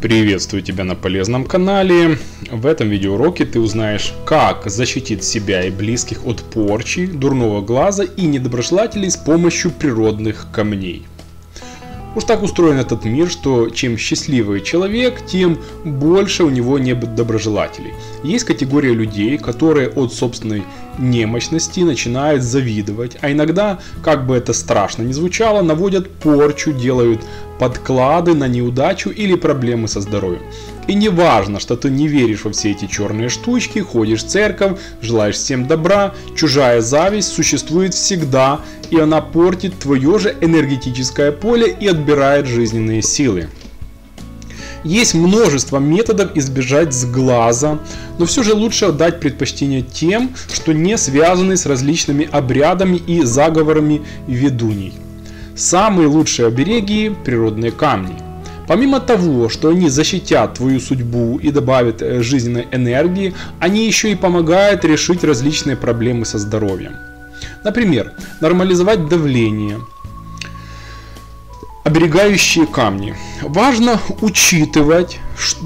Приветствую тебя на полезном канале. В этом видеоуроке ты узнаешь, как защитить себя и близких от порчи, дурного глаза и недоброжелателей с помощью природных камней. Уж так устроен этот мир, что чем счастливее человек, тем больше у него недоброжелателей. Есть категория людей, которые от собственной немощности начинают завидовать, а иногда, как бы это страшно ни звучало, наводят порчу, делают подклады на неудачу или проблемы со здоровьем. И не важно, что ты не веришь во все эти черные штучки, ходишь в церковь, желаешь всем добра, чужая зависть существует всегда, и она портит твое же энергетическое поле и отбирает жизненные силы. Есть множество методов избежать сглаза, но все же лучше отдать предпочтение тем, что не связаны с различными обрядами и заговорами ведуней. Самые лучшие обереги – природные камни. Помимо того, что они защитят твою судьбу и добавят жизненной энергии, они еще и помогают решить различные проблемы со здоровьем. Например, нормализовать давление. Оберегающие камни. Важно учитывать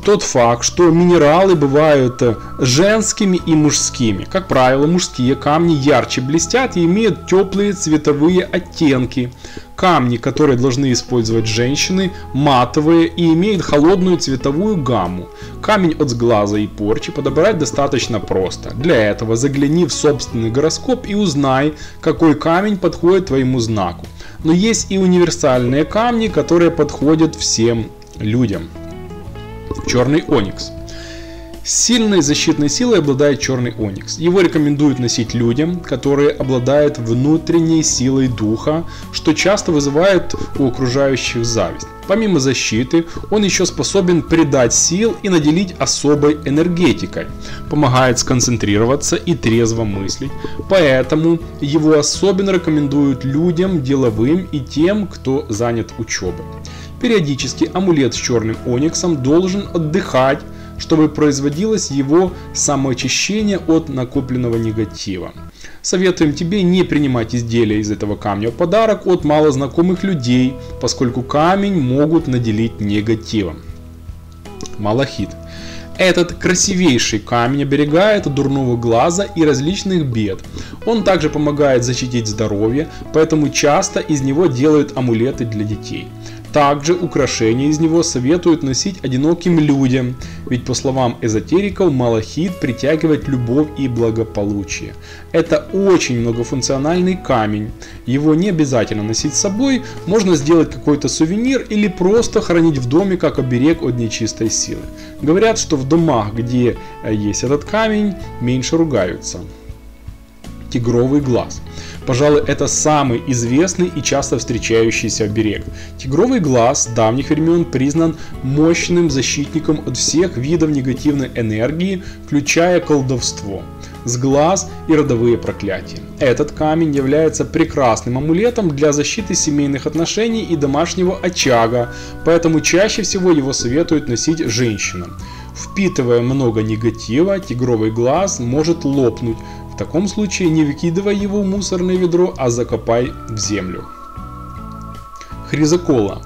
тот факт, что минералы бывают женскими и мужскими. Как правило, мужские камни ярче блестят и имеют теплые цветовые оттенки. Камни, которые должны использовать женщины, матовые и имеют холодную цветовую гамму. Камень от сглаза и порчи подобрать достаточно просто. Для этого загляни в собственный гороскоп и узнай, какой камень подходит твоему знаку. Но есть и универсальные камни, которые подходят всем людям. Черный оникс. Сильной защитной силой обладает черный оникс. Его рекомендуют носить людям, которые обладают внутренней силой духа, что часто вызывает у окружающих зависть. Помимо защиты, он еще способен придать сил и наделить особой энергетикой. Помогает сконцентрироваться и трезво мыслить. Поэтому его особенно рекомендуют людям, деловым и тем, кто занят учебой. Периодически амулет с черным ониксом должен отдыхать, чтобы производилось его самоочищение от накопленного негатива. Советуем тебе не принимать изделия из этого камня в подарок от малознакомых людей, поскольку камень могут наделить негативом. Малахит. Этот красивейший камень оберегает от дурного глаза и различных бед. Он также помогает защитить здоровье, поэтому часто из него делают амулеты для детей. Также украшения из него советуют носить одиноким людям, ведь по словам эзотериков, малахит притягивает любовь и благополучие. Это очень многофункциональный камень, его не обязательно носить с собой, можно сделать какой-то сувенир или просто хранить в доме как оберег от нечистой силы. Говорят, что в домах, где есть этот камень, меньше ругаются. Тигровый глаз. Пожалуй, это самый известный и часто встречающийся оберег. Тигровый глаз с давних времен признан мощным защитником от всех видов негативной энергии, включая колдовство, сглаз и родовые проклятия. Этот камень является прекрасным амулетом для защиты семейных отношений и домашнего очага, поэтому чаще всего его советуют носить женщинам. Впитывая много негатива, тигровый глаз может лопнуть. В таком случае не выкидывай его в мусорное ведро, а закопай в землю. Хризоколла.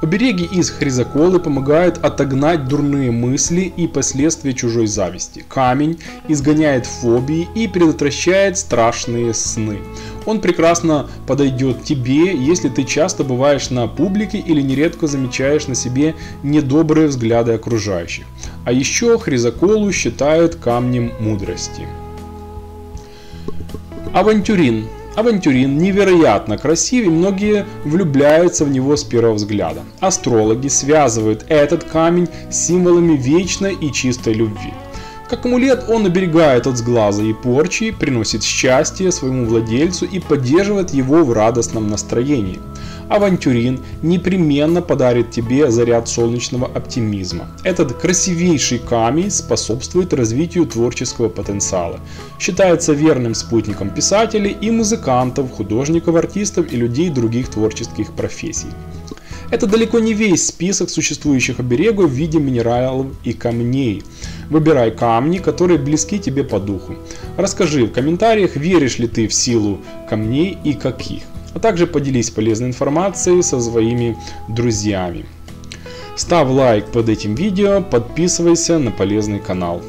Обереги из хризоколлы помогают отогнать дурные мысли и последствия чужой зависти. Камень изгоняет фобии и предотвращает страшные сны. Он прекрасно подойдет тебе, если ты часто бываешь на публике или нередко замечаешь на себе недобрые взгляды окружающих. А еще хризоколлу считают камнем мудрости. Авантюрин. Авантюрин невероятно красив, и многие влюбляются в него с первого взгляда. Астрологи связывают этот камень с символами вечной и чистой любви. Как амулет он оберегает от сглаза и порчи, приносит счастье своему владельцу и поддерживает его в радостном настроении. Авантюрин непременно подарит тебе заряд солнечного оптимизма. Этот красивейший камень способствует развитию творческого потенциала. Считается верным спутником писателей и музыкантов, художников, артистов и людей других творческих профессий. Это далеко не весь список существующих оберегов в виде минералов и камней. Выбирай камни, которые близки тебе по духу. Расскажи в комментариях, веришь ли ты в силу камней и каких. А также поделись полезной информацией со своими друзьями. Ставь лайк под этим видео, подписывайся на полезный канал.